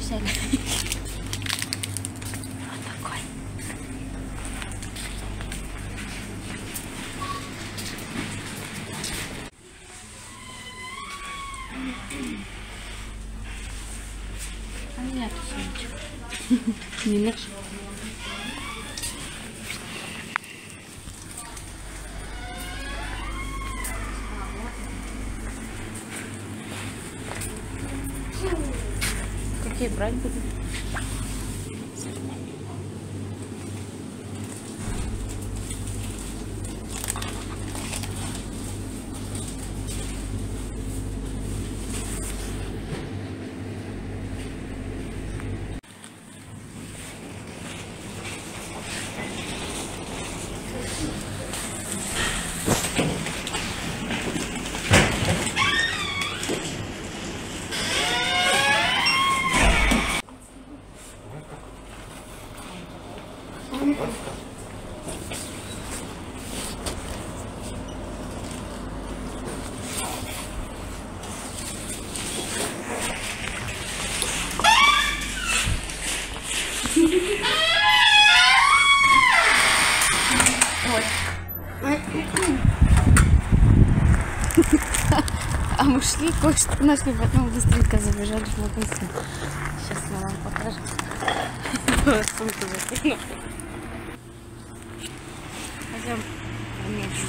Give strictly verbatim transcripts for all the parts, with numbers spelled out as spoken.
взяли. Вот такой. А у меня тут сумочка. Не легче. Брать буду. А мы шли, кое-что нашли, потом быстренько забежали в магазин. Сейчас я вам покажу. Сумку закину. Пойдем померим.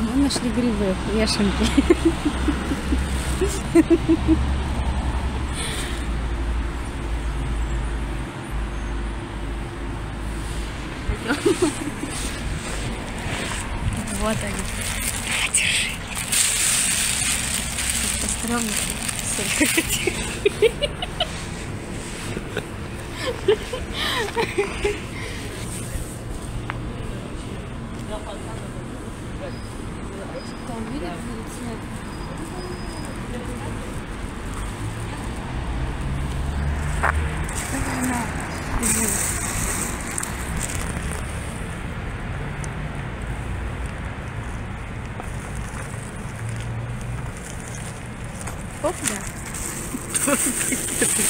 Мы нашли грибы, яшеньки. Вот они. Держи. Как-то стрёмно. Там видят? Нет. Оп, да. Все, пойдем.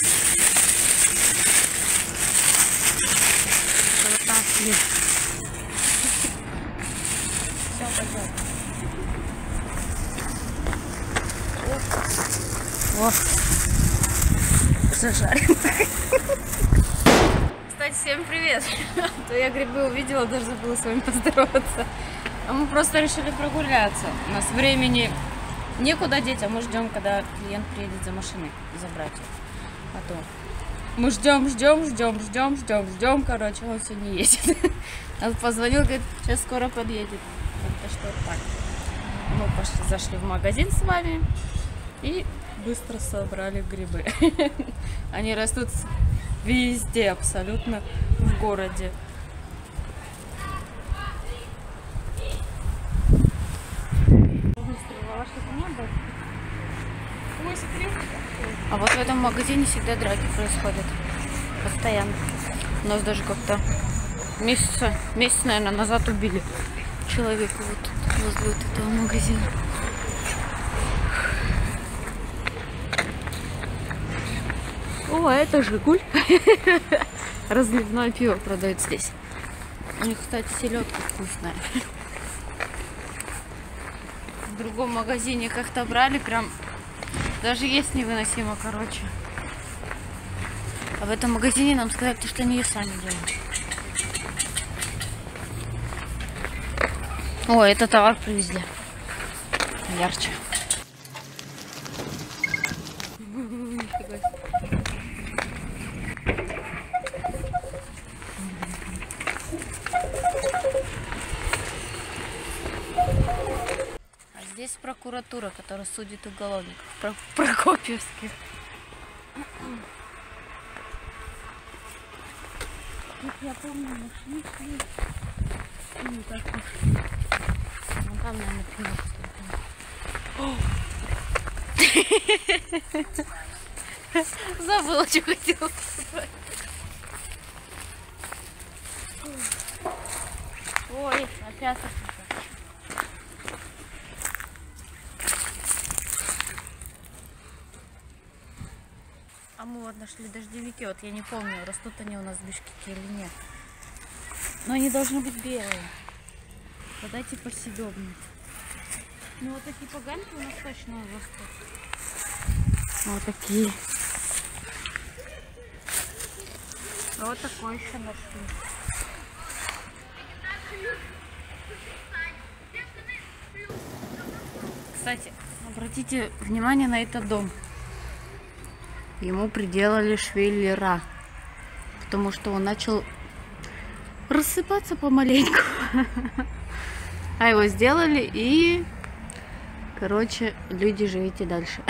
О, зажарим. Кстати, всем привет. То я грибы увидела, даже забыла с вами поздороваться. А мы просто решили прогуляться. У нас времени... Некуда деть, а мы ждем, когда клиент приедет за машиной забрать их. А то мы ждем, ждем, ждем, ждем, ждем, ждем. Короче, он сегодня не едет. Он позвонил, говорит, сейчас скоро подъедет. Как-то что так. Мы пошли, зашли в магазин с вами и быстро собрали грибы. Они растут везде, абсолютно в городе. А вот в этом магазине всегда драки происходят. Постоянно. У нас даже как-то месяца, месяц, наверное, назад убили человека вот возле вот этого магазина. О, а это Жигуль. Разливное пиво продают здесь. У них, кстати, селедка вкусная. В другом магазине как-то брали прям... Даже есть невыносимо, короче. А в этом магазине нам сказали, что они ее сами делают. О, это товар привезли. Ярче. Здесь прокуратура, которая судит уголовников в Прокопьевске. Тут я помню, мы шли, шли. Ну, так вот. Ну, там, наверное, пиво. Забыла, что хотела сказать. Сейчас. А мы вот нашли дождевики. Вот я не помню, растут они у нас в Бишкеке или нет. Но они должны быть белые. Вода типа съедобная. Ну вот такие поганки у нас точно растут. Вот такие. А вот такой еще нашли. Кстати, обратите внимание на этот дом. Ему приделали швеллера, потому что он начал рассыпаться помаленьку. А его сделали и, короче, люди, живите дальше.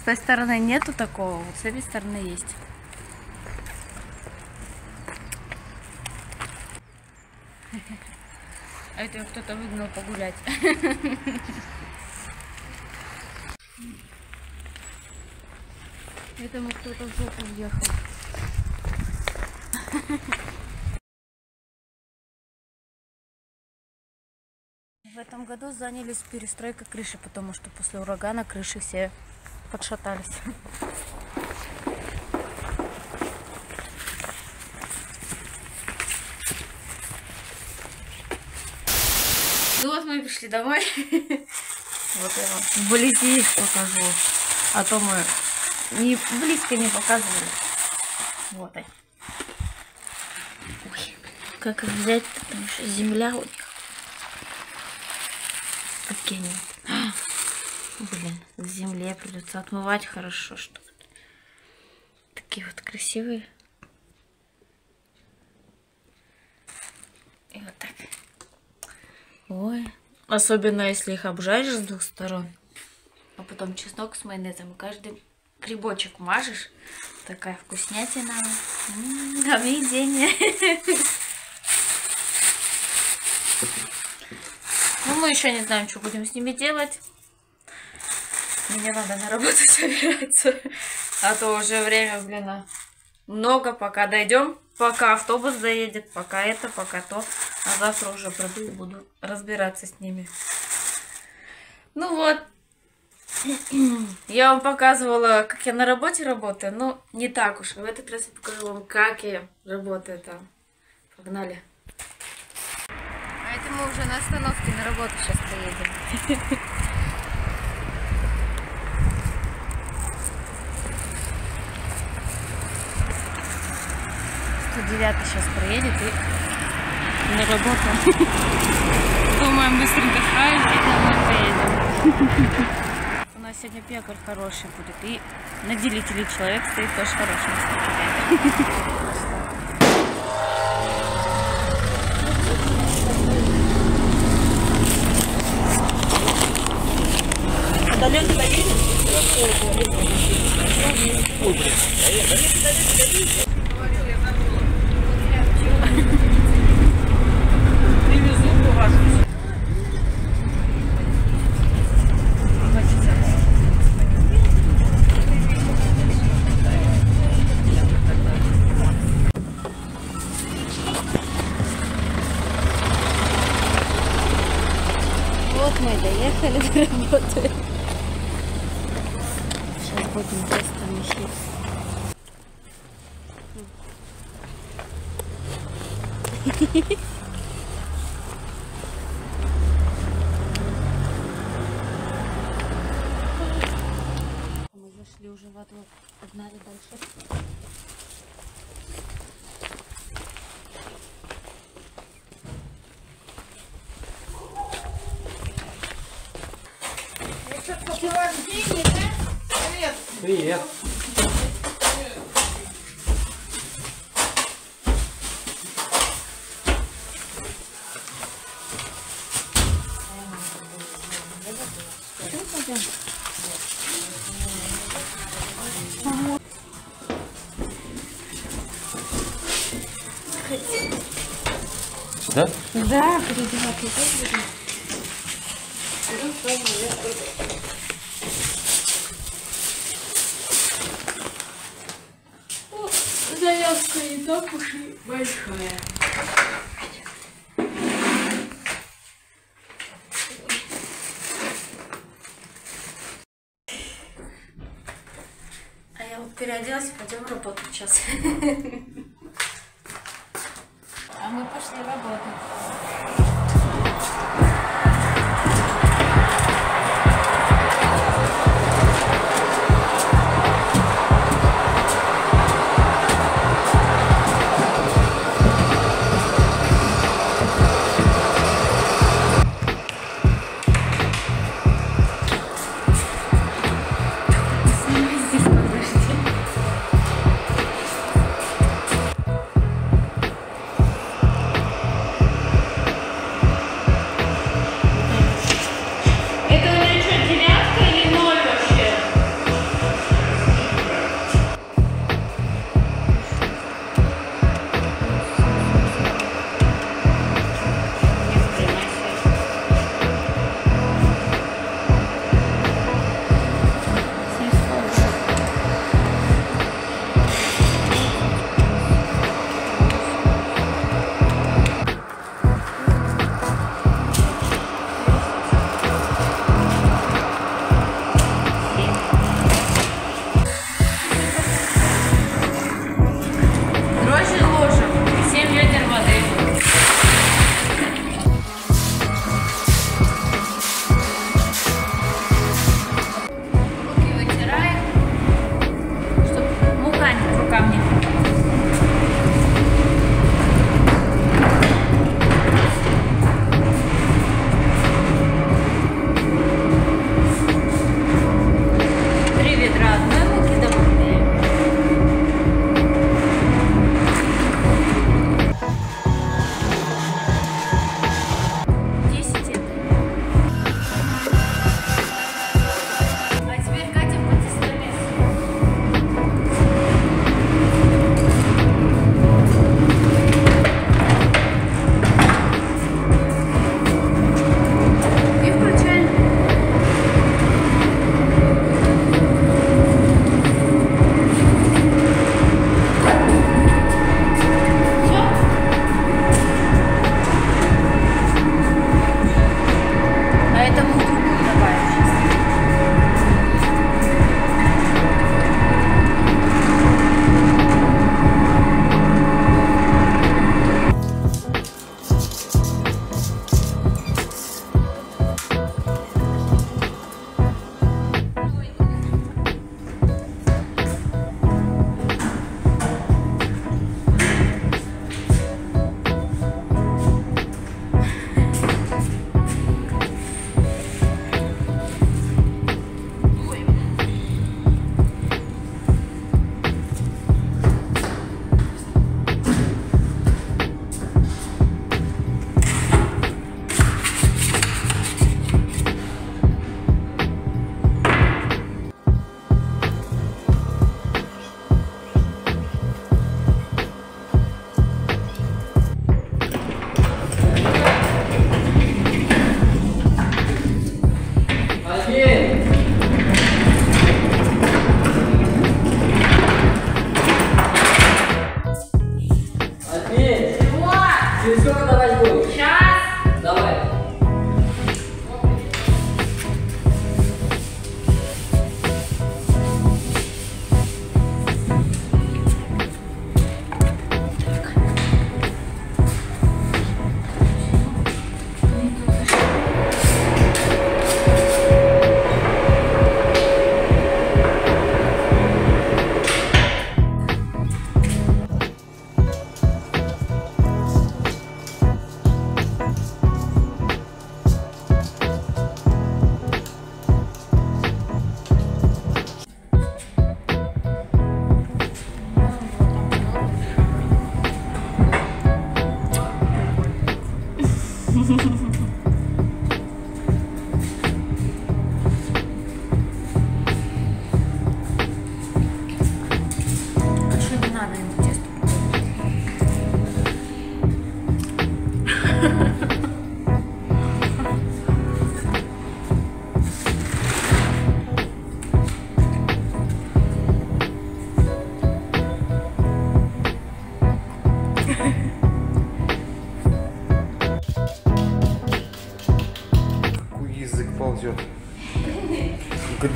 С той стороны нету такого, вот с этой стороны есть. А это кто-то выгнал погулять. Этому кто-то в жопу въехал. В этом году занялись перестройкой крыши, потому что после урагана крыши все подшатались. Ну вот мы пришли домой. Вот я вам вблизи их покажу. А то мы не, близко не показывали. Вот они. Ой, как их взять, потому что земля у них. Какие они. А, блин, к земле придется отмывать хорошо, что вот. Такие вот красивые. И вот так. Ой. Особенно если их обжаришь с двух сторон. А потом чеснок с майонезом и каждый грибочек мажешь. Такая вкуснятина. Объедение. Ну, мы еще не знаем, что будем с ними делать. Мне надо на работу собираться. А то уже время, блин, много. Пока дойдем, пока автобус заедет, пока это, пока то. А завтра уже приду и буду разбираться с ними. Ну вот. Я вам показывала, как я на работе работаю, но не так уж. В этот раз я покажу вам, как я работаю там. Погнали. А это мы уже на остановке на работу сейчас поедем. сто девятый сейчас проедет и на работу. Думаем, быстренько справимся и домой поедем. Сегодня пекарь хороший будет, и на делителе человек стоит тоже хороший. Мы доехали до работы. Сейчас будем просто мешать. Мы зашли уже в одну, погнали дальше. Привет. Да? Да, я Тряска не так уж и большая. А я вот переоделась и пойдем работать сейчас. А мы пошли работать.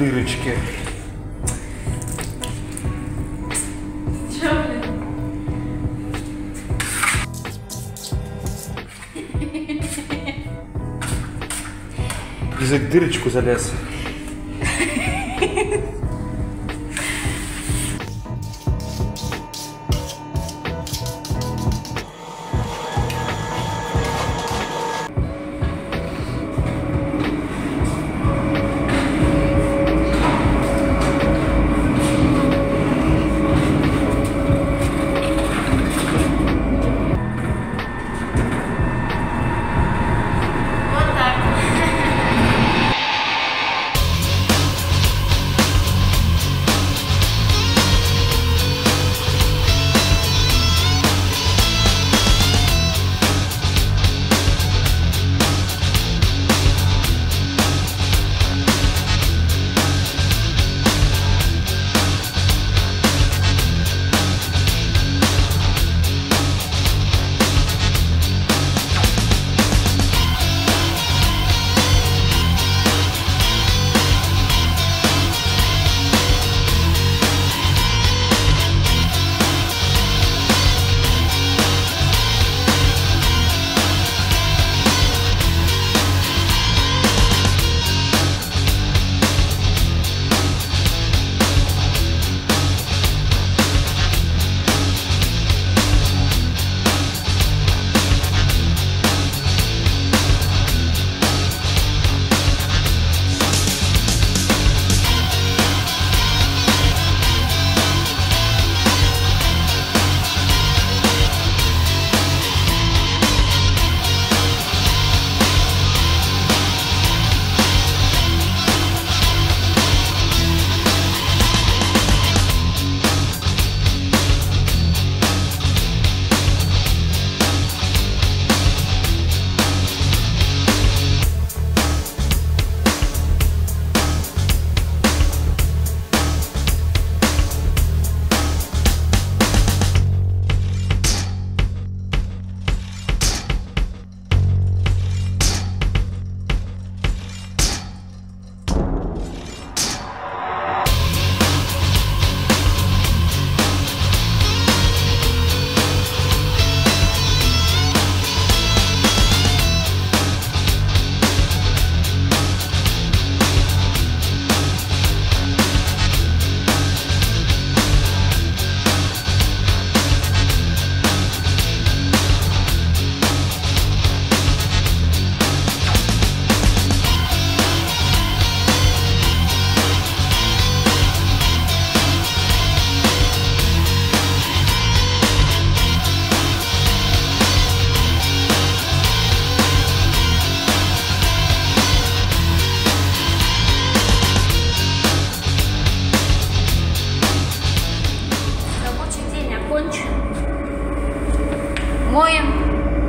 дырочки. Язык в дырочку залез.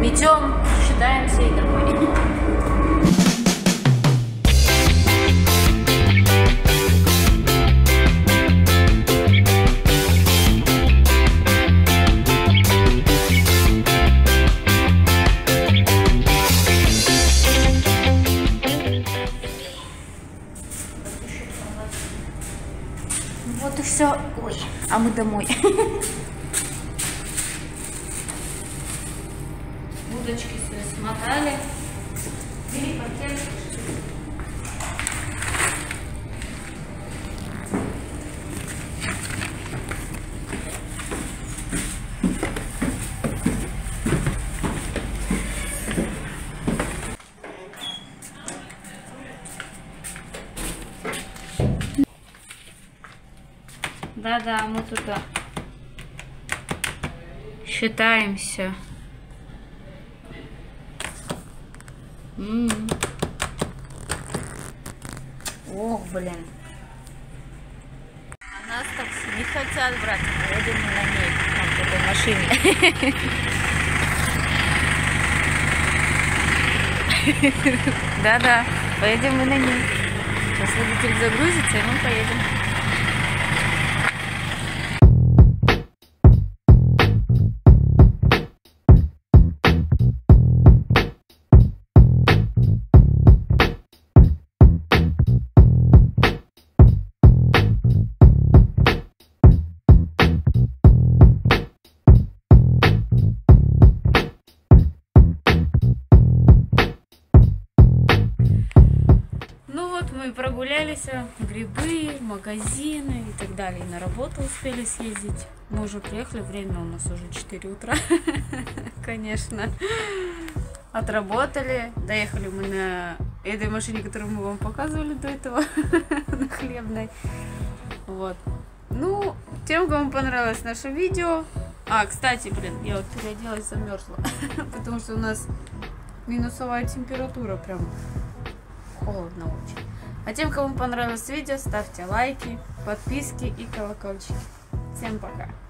Идем, считаемся и домой. Вот и все. Ой, а мы домой. Удочки смотали, бери пакет. Да-да, мы туда считаемся. М-м. Ох, блин. А нас так не хотят брать. Вроде мы на ней, там, в этой машине. Да-да, поедем мы на ней. Сейчас водитель загрузится, и мы поедем. прогулялись, грибы, магазины и так далее. И на работу успели съездить. Мы уже приехали, время у нас уже четыре утра, конечно. Отработали, доехали мы на этой машине, которую мы вам показывали до этого, на Хлебной. Вот. Ну, тем, кому понравилось наше видео. А, кстати, блин, я вот переоделась, замерзла, потому что у нас минусовая температура, прям холодно очень. А тем, кому понравилось видео, ставьте лайки, подписки и колокольчики. Всем пока!